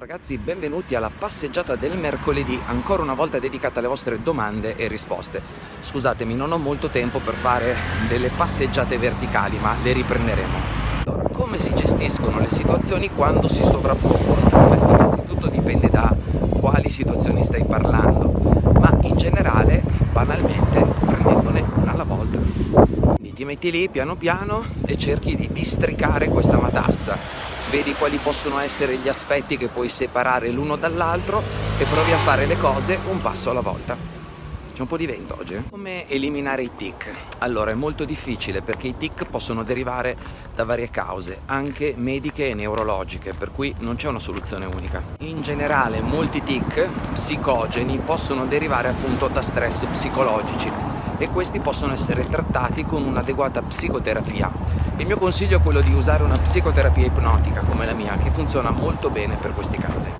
Ragazzi, benvenuti alla passeggiata del mercoledì, ancora una volta dedicata alle vostre domande e risposte. Scusatemi, non ho molto tempo per fare delle passeggiate verticali, ma le riprenderemo. Allora, come si gestiscono le situazioni quando si sovrappongono? Beh, innanzitutto dipende da quali situazioni stai parlando, ma in generale, banalmente, prendendone una alla volta. Quindi ti metti lì piano piano e cerchi di districare questa matassa. Vedi quali possono essere gli aspetti che puoi separare l'uno dall'altro e provi a fare le cose un passo alla volta. C'è un po' di vento oggi, eh? Come eliminare i tic? Allora, è molto difficile perché i tic possono derivare da varie cause, anche mediche e neurologiche, per cui non c'è una soluzione unica. In generale, molti tic psicogeni possono derivare appunto da stress psicologici, e questi possono essere trattati con un'adeguata psicoterapia. Il mio consiglio è quello di usare una psicoterapia ipnotica come la mia, che funziona molto bene per questi casi.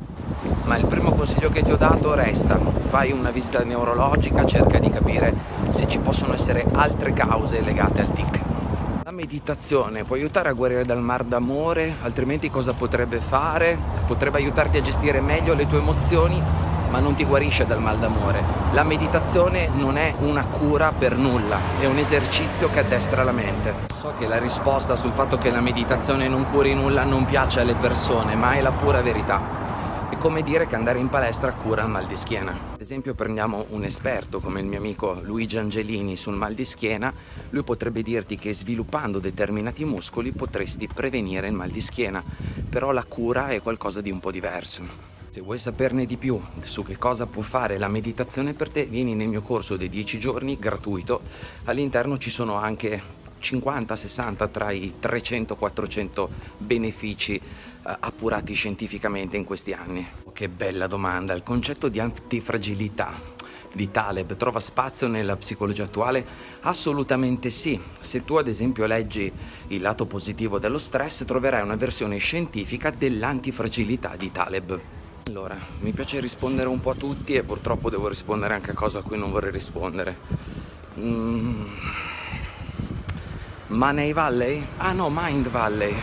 Ma il primo consiglio che ti ho dato resta: fai una visita neurologica, cerca di capire se ci possono essere altre cause legate al tic. La meditazione può aiutare a guarire dal mal d'amore, altrimenti cosa potrebbe fare? Potrebbe aiutarti a gestire meglio le tue emozioni, ma non ti guarisce dal mal d'amore. La meditazione non è una cura per nulla, è un esercizio che addestra la mente. So che la risposta sul fatto che la meditazione non curi nulla non piace alle persone, ma è la pura verità. È come dire che andare in palestra cura il mal di schiena. Ad esempio, prendiamo un esperto come il mio amico Luigi Angelini sul mal di schiena. Lui potrebbe dirti che sviluppando determinati muscoli potresti prevenire il mal di schiena, però la cura è qualcosa di un po' diverso. Se vuoi saperne di più su che cosa può fare la meditazione per te, vieni nel mio corso dei 10 giorni gratuito. All'interno ci sono anche 50, 60 tra i 300, 400 benefici appurati scientificamente in questi anni. Che bella domanda! Il concetto di antifragilità di Taleb trova spazio nella psicologia attuale? Assolutamente sì. Se tu ad esempio leggi Il lato positivo dello stress, troverai una versione scientifica dell'antifragilità di Taleb. Allora, mi piace rispondere un po' a tutti e purtroppo devo rispondere anche a cose a cui non vorrei rispondere. Money Valley? Ah no, Mind Valley.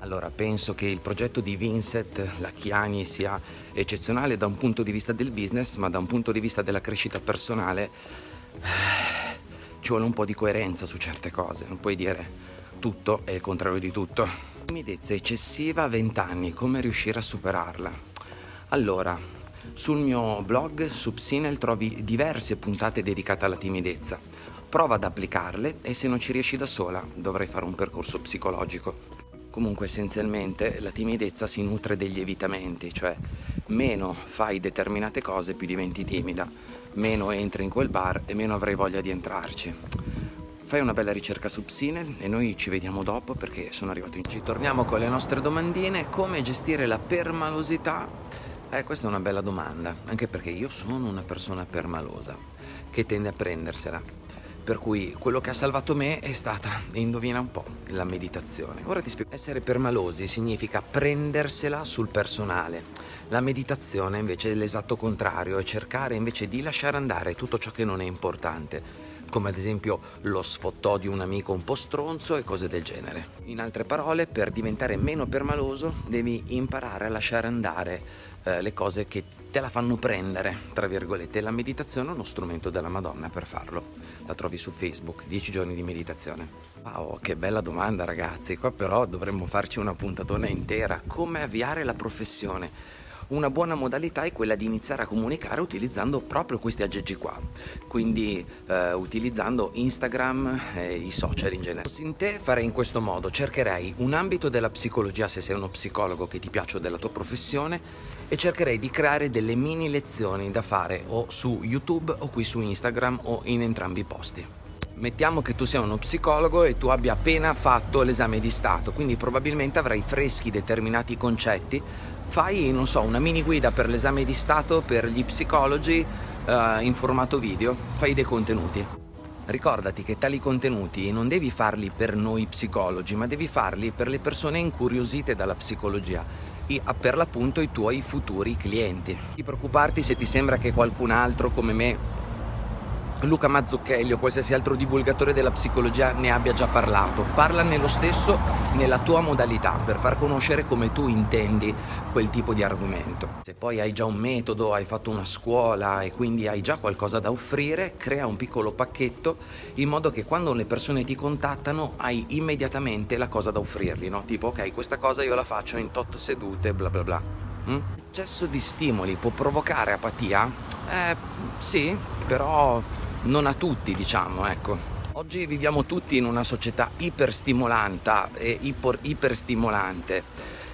Allora, penso che il progetto di Vincent Lachiani sia eccezionale da un punto di vista del business, ma da un punto di vista della crescita personale ci vuole un po' di coerenza su certe cose. Non puoi dire tutto è il contrario di tutto. Timidezza eccessiva a 20 anni, come riuscire a superarla? Allora, sul mio blog, su Psinel, trovi diverse puntate dedicate alla timidezza. Prova ad applicarle e se non ci riesci da sola dovrai fare un percorso psicologico. Comunque, essenzialmente, la timidezza si nutre degli evitamenti, cioè meno fai determinate cose più diventi timida, meno entri in quel bar e meno avrai voglia di entrarci. Fai una bella ricerca su Psinel e noi ci vediamo dopo perché sono arrivato in giro. Torniamo con le nostre domandine. Come gestire la permalosità? Questa è una bella domanda, anche perché io sono una persona permalosa, che tende a prendersela. Per cui quello che ha salvato me è stata, indovina un po', la meditazione. Ora ti spiego. Essere permalosi significa prendersela sul personale. La meditazione invece è l'esatto contrario, è cercare invece di lasciare andare tutto ciò che non è importante, come ad esempio lo sfottò di un amico un po' stronzo e cose del genere. In altre parole, per diventare meno permaloso devi imparare a lasciare andare le cose che te la fanno prendere, tra virgolette. La meditazione è uno strumento della Madonna per farlo. La trovi su Facebook, 10 giorni di meditazione. Wow, che bella domanda ragazzi, qua però dovremmo farci una puntatona intera. Come avviare la professione? Una buona modalità è quella di iniziare a comunicare utilizzando proprio questi aggeggi qua, quindi utilizzando Instagram e i social in genere. In te farei in questo modo: cercherei un ambito della psicologia, se sei uno psicologo che ti piace, della tua professione, e cercherei di creare delle mini lezioni da fare o su YouTube o qui su Instagram o in entrambi i posti. Mettiamo che tu sia uno psicologo e tu abbia appena fatto l'esame di Stato, quindi probabilmente avrai freschi determinati concetti. Fai, non so, una mini guida per l'esame di Stato per gli psicologi in formato video, fai dei contenuti. Ricordati che tali contenuti non devi farli per noi psicologi, ma devi farli per le persone incuriosite dalla psicologia, per l'appunto i tuoi futuri clienti. Non preoccuparti se ti sembra che qualcun altro come me Luca Mazzucchelli o qualsiasi altro divulgatore della psicologia ne abbia già parlato. Parla nello stesso, nella tua modalità, per far conoscere come tu intendi quel tipo di argomento. Se poi hai già un metodo, hai fatto una scuola e quindi hai già qualcosa da offrire, crea un piccolo pacchetto in modo che quando le persone ti contattano hai immediatamente la cosa da offrirgli, no? Tipo, ok, questa cosa io la faccio in tot sedute, bla bla bla. L'eccesso di stimoli può provocare apatia? Sì, però non a tutti, diciamo, ecco. Oggi viviamo tutti in una società iperstimolanta e iperstimolante.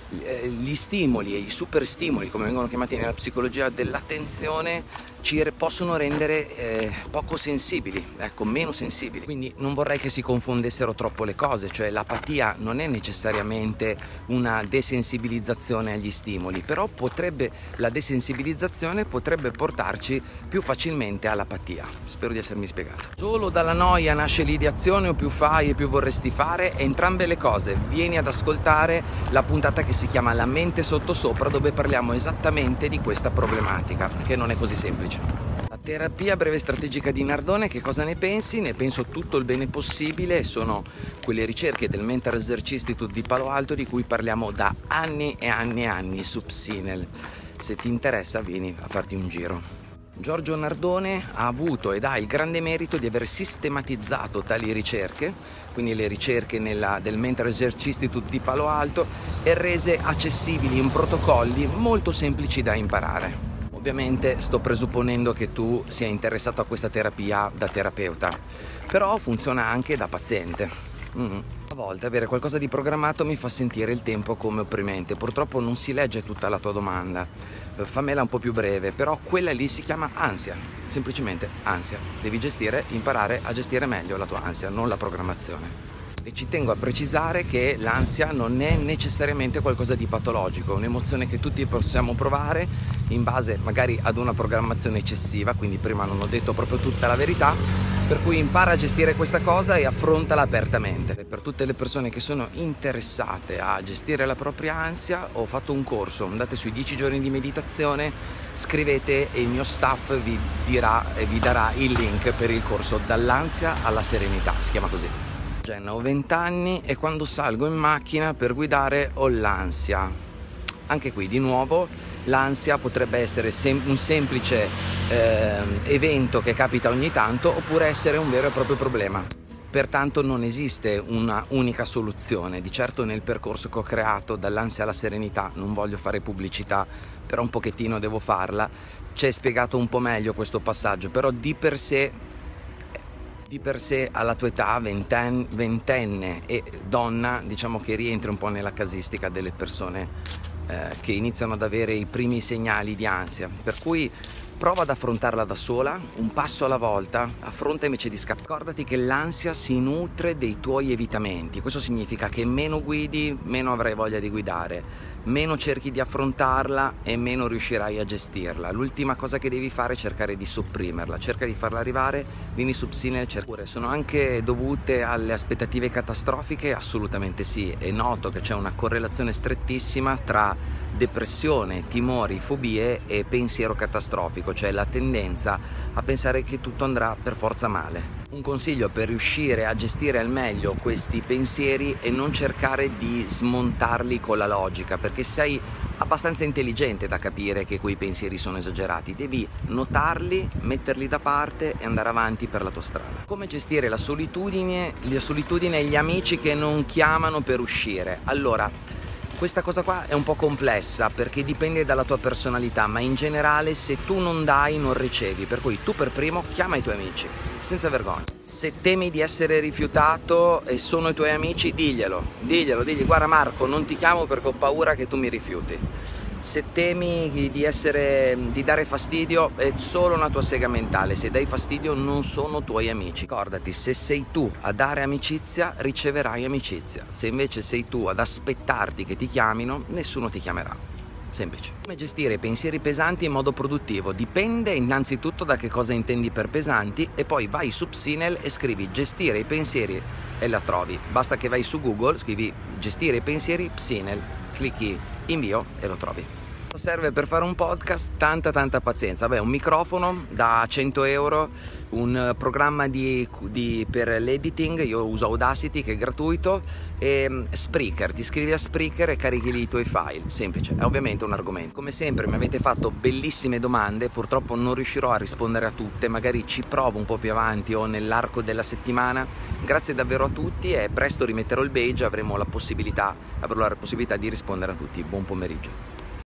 Gli stimoli e i superstimoli, come vengono chiamati nella psicologia dell'attenzione, ci possono rendere poco sensibili, ecco, meno sensibili. Quindi non vorrei che si confondessero troppo le cose, cioè l'apatia non è necessariamente una desensibilizzazione agli stimoli, però potrebbe, la desensibilizzazione potrebbe portarci più facilmente all'apatia. Spero di essermi spiegato. Solo dalla noia nasce l'ideazione, o più fai e più vorresti fare, entrambe le cose. Vieni ad ascoltare la puntata che si chiama La mente sottosopra, dove parliamo esattamente di questa problematica, che non è così semplice. La terapia breve strategica di Nardone, che cosa ne pensi? Ne penso tutto il bene possibile, sono quelle ricerche del Mental Research Institute di Palo Alto di cui parliamo da anni e anni e anni su Psinel. Se ti interessa vieni a farti un giro. Giorgio Nardone ha avuto ed ha il grande merito di aver sistematizzato tali ricerche, quindi le ricerche del Mental Research Institute di Palo Alto, e rese accessibili in protocolli molto semplici da imparare. Ovviamente sto presupponendo che tu sia interessato a questa terapia da terapeuta, però funziona anche da paziente. A volte avere qualcosa di programmato mi fa sentire il tempo come opprimente, purtroppo non si legge tutta la tua domanda, fammela un po' più breve, però quella lì si chiama ansia, semplicemente ansia, devi imparare a gestire meglio la tua ansia, non la programmazione. E ci tengo a precisare che l'ansia non è necessariamente qualcosa di patologico, è un'emozione che tutti possiamo provare in base magari ad una programmazione eccessiva, quindi prima non ho detto proprio tutta la verità, per cui impara a gestire questa cosa e affrontala apertamente. Per tutte le persone che sono interessate a gestire la propria ansia ho fatto un corso, andate sui 10 giorni di meditazione, scrivete e il mio staff vi dirà e vi darà il link per il corso Dall'ansia alla serenità, si chiama così. Ho 20 anni e quando salgo in macchina per guidare ho l'ansia. Anche qui di nuovo l'ansia potrebbe essere un semplice evento che capita ogni tanto, oppure essere un vero e proprio problema. Pertanto non esiste una unica soluzione. Di certo nel percorso che ho creato Dall'ansia alla serenità, non voglio fare pubblicità, però un pochettino devo farla, c'è spiegato un po' meglio questo passaggio, però di per sé alla tua età, ventenne e donna, diciamo che rientri un po' nella casistica delle persone che iniziano ad avere i primi segnali di ansia, per cui prova ad affrontarla da sola, un passo alla volta, affronta invece di scappare. Ricordati che l'ansia si nutre dei tuoi evitamenti, questo significa che meno guidi, meno avrai voglia di guidare, meno cerchi di affrontarla e meno riuscirai a gestirla. L'ultima cosa che devi fare è cercare di sopprimerla, cerca di farla arrivare, vieni su Psinel, cercare. Sono anche dovute alle aspettative catastrofiche? Assolutamente sì, è noto che c'è una correlazione strettissima tra depressione, timori, fobie e pensiero catastrofico, cioè la tendenza a pensare che tutto andrà per forza male. Un consiglio per riuscire a gestire al meglio questi pensieri è non cercare di smontarli con la logica, perché sei abbastanza intelligente da capire che quei pensieri sono esagerati, devi notarli, metterli da parte e andare avanti per la tua strada. Come gestire la solitudine e gli amici che non chiamano per uscire? Allora, questa cosa qua è un po' complessa perché dipende dalla tua personalità, ma in generale se tu non dai non ricevi, per cui tu per primo chiama i tuoi amici, senza vergogna. Se temi di essere rifiutato e sono i tuoi amici, diglielo, digli guarda Marco non ti chiamo perché ho paura che tu mi rifiuti. Se temi di dare fastidio è solo una tua sega mentale, se dai fastidio non sono tuoi amici. Ricordati, se sei tu a dare amicizia riceverai amicizia, se invece sei tu ad aspettarti che ti chiamino nessuno ti chiamerà, semplice. Come gestire i pensieri pesanti in modo produttivo? Dipende innanzitutto da che cosa intendi per pesanti e poi vai su Psinel e scrivi gestire i pensieri e la trovi, basta che vai su Google, scrivi gestire i pensieri Psinel, clicchi invio e lo trovi. Serve per fare un podcast tanta pazienza. Beh, un microfono da 100 euro, un programma per l'editing, io uso Audacity che è gratuito, e Spreaker, ti iscrivi a Spreaker e carichi lì i tuoi file, semplice. È ovviamente un argomento. Come sempre mi avete fatto bellissime domande, purtroppo non riuscirò a rispondere a tutte, magari ci provo un po' più avanti o nell'arco della settimana. Grazie davvero a tutti e presto rimetterò il badge, avremo la possibilità di rispondere a tutti. Buon pomeriggio.